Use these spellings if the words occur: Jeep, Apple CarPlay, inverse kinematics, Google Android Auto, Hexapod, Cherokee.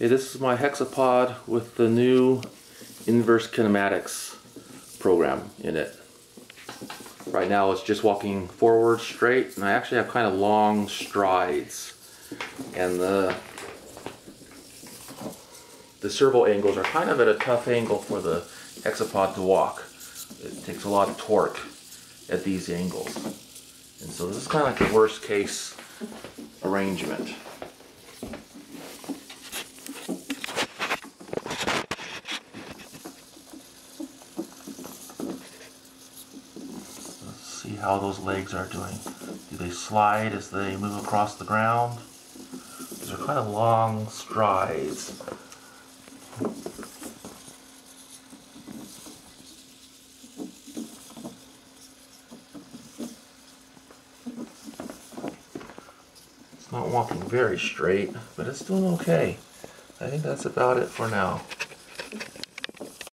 Okay, this is my hexapod with the new inverse kinematics program in it. Right now it's just walking forward straight, and I actually have kind of long strides, and the servo angles are kind of at a tough angle for the hexapod to walk. It takes a lot of torque at these angles, and so this is kind of like the worst case arrangement. See how those legs are doing. Do they slide as they move across the ground? These are kind of long strides. It's not walking very straight, but it's doing okay. I think that's about it for now.